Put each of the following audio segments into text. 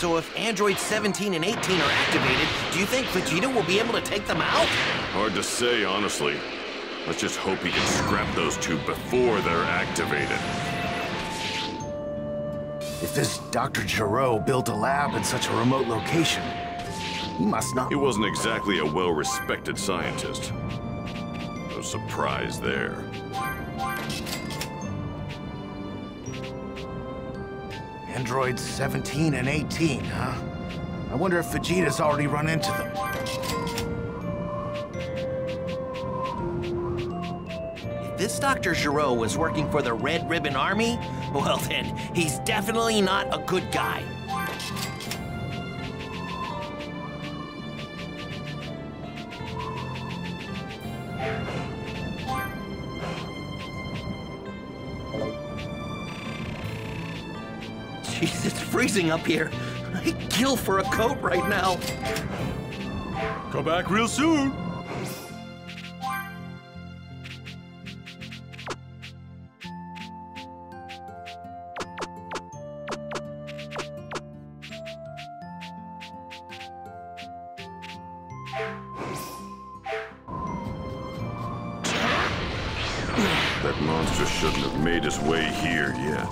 So if Android 17 and 18 are activated, do you think Vegeta will be able to take them out? Hard to say, honestly. Let's just hope he can scrap those two before they're activated. If this Dr. Gero built a lab in such a remote location, he must not... He wasn't exactly a well-respected scientist. No surprise there. Androids 17 and 18, huh? I wonder if Vegeta's already run into them. If this Dr. Gero was working for the Red Ribbon Army, well then, he's definitely not a good guy. Jeez, it's freezing up here. I'd kill for a coat right now. Come back real soon. That monster shouldn't have made his way here yet.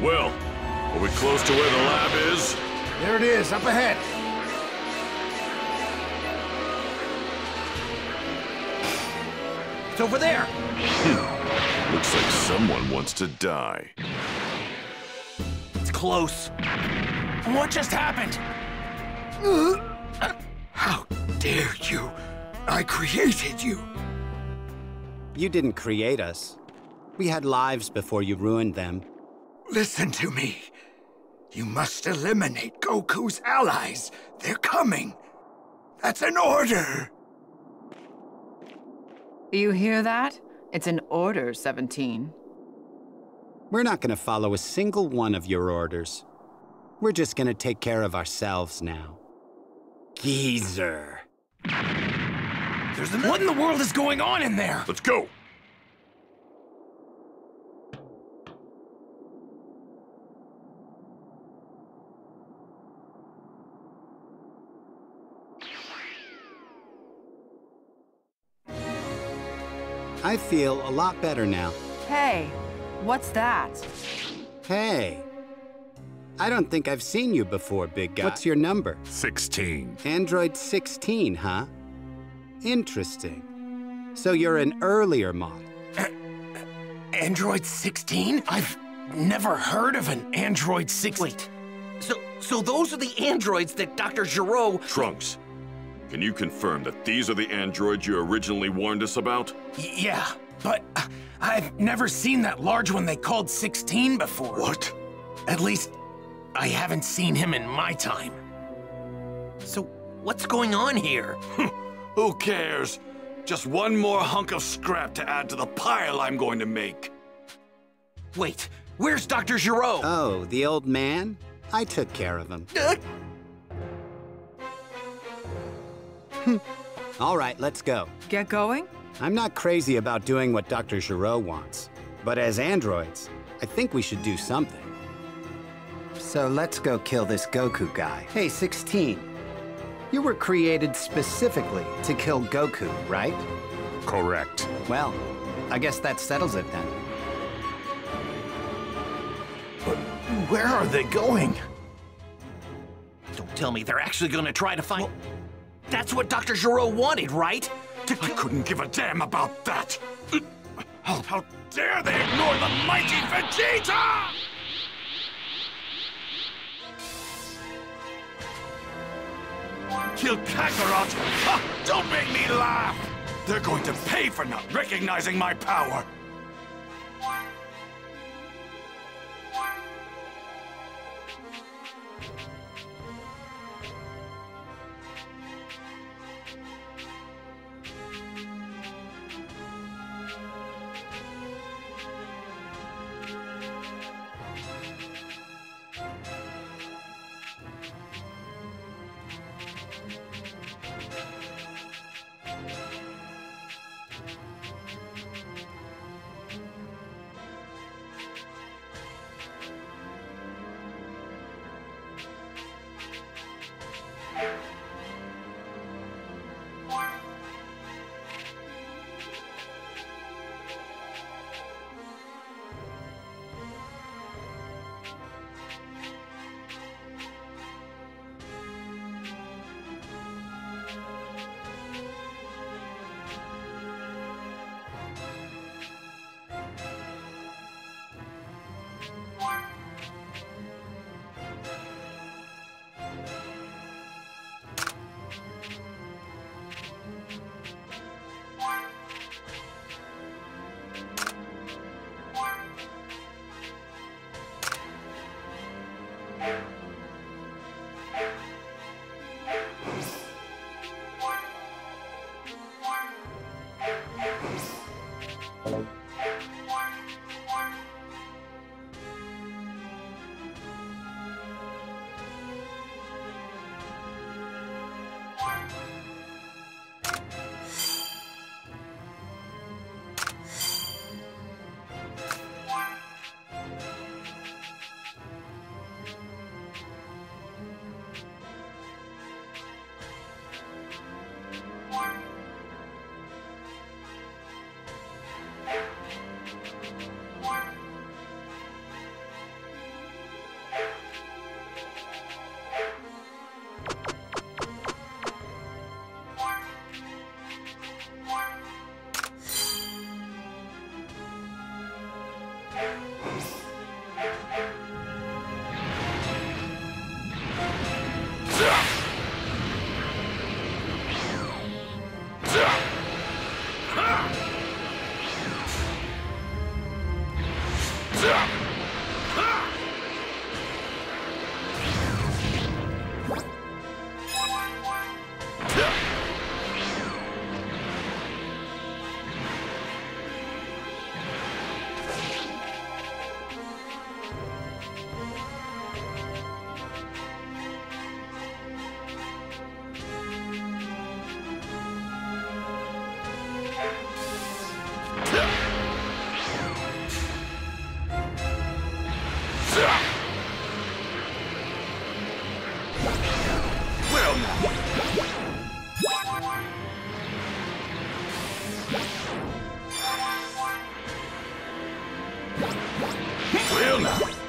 Well, are we close to where the lab is? There it is, up ahead. It's over there. Looks like someone wants to die. It's close. What just happened? How dare you? I created you. You didn't create us. We had lives before you ruined them. Listen to me. You must eliminate Goku's allies. They're coming. That's an order. You hear that? It's an order, 17. We're not going to follow a single one of your orders. We're just going to take care of ourselves now. Geezer. What in the world is going on in there? Let's go. I feel a lot better now. Hey, what's that? Hey, I don't think I've seen you before, big guy. What's your number? 16. Android 16, huh? Interesting. So you're an earlier model. Android 16? I've never heard of an Android 16. Wait, so those are the androids that Dr. Gero... Trunks. Can you confirm that these are the androids you originally warned us about? Yeah, but I've never seen that large one they called 16 before. What? At least, I haven't seen him in my time. So, what's going on here? Who cares? Just one more hunk of scrap to add to the pile I'm going to make. Wait, where's Dr. Gero? Oh, the old man? I took care of him. All right, let's go. Get going? I'm not crazy about doing what Dr. Gero wants, but as androids, I think we should do something. So let's go kill this Goku guy. Hey, 16, you were created specifically to kill Goku, right? Correct. Well, I guess that settles it then. But where are they going? Don't tell me they're actually gonna try to find... Well, that's what Dr. Gero wanted, right? I couldn't give a damn about that! How dare they ignore the mighty Vegeta! Kill Kakarot! Ha! Don't make me laugh! They're going to pay for not recognizing my power!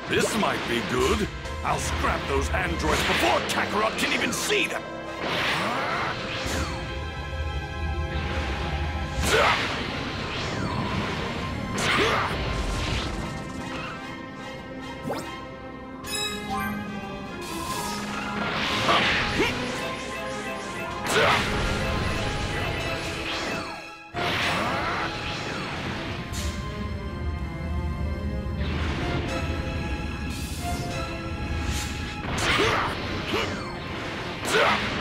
This might be good. I'll scrap those androids before Kakarot can even see them. Yeah!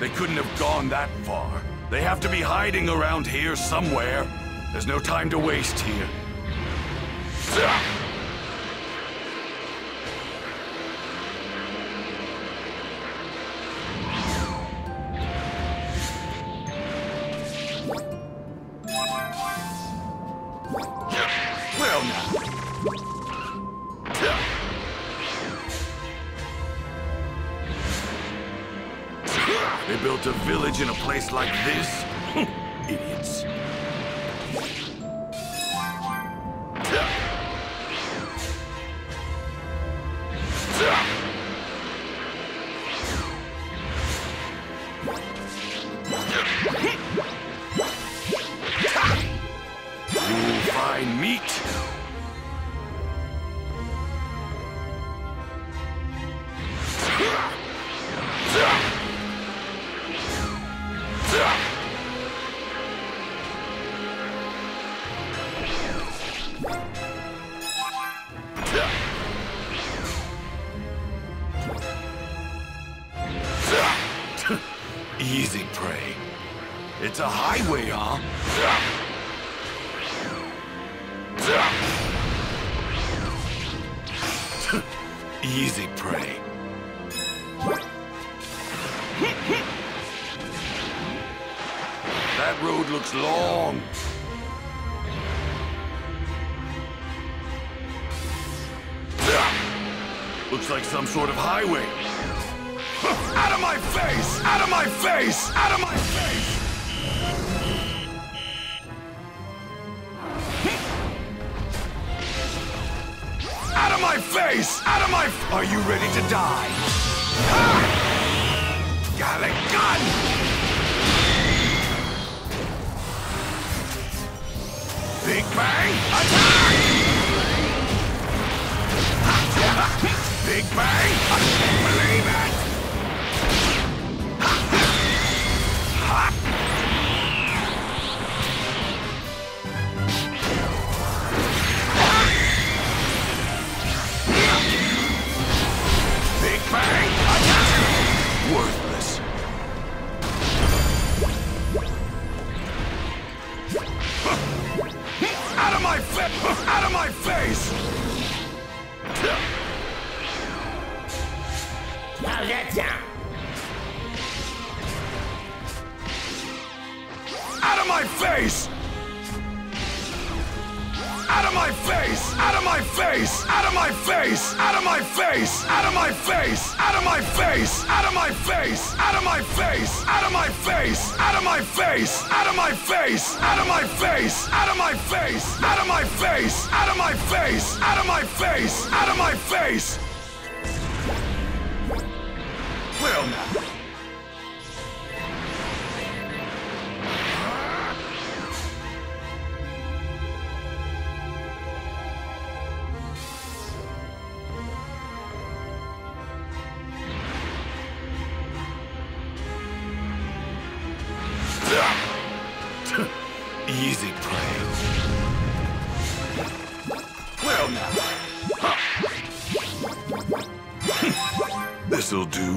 They couldn't have gone that far. They have to be hiding around here somewhere. There's no time to waste here. They built a village in a place like this? Idiots. You'll find meat. Easy prey. It's a highway, huh? Easy prey. That road looks long. Looks like some sort of highway. Out of my face! Out of my face! Out of my face! Out of my face! Out of my face! Are you ready to die? Ah! Gallic gun! Big bang! Attack! Big bang! I can't believe it! Big bang! Attack! Worthless. Out of my face! Out of my face! Out of my face! Out of my face! Out of my face! Out of my face! Out of my face! Out of my face! Out of my face! Out of my face! Out of my face! Out of my face! Out of my face! Out of my face! Out of my face! Out of my face! Out of my face! Out of my face! Out of my face! Out of my face! Well now. Easy prey. Well now. Huh. This'll do.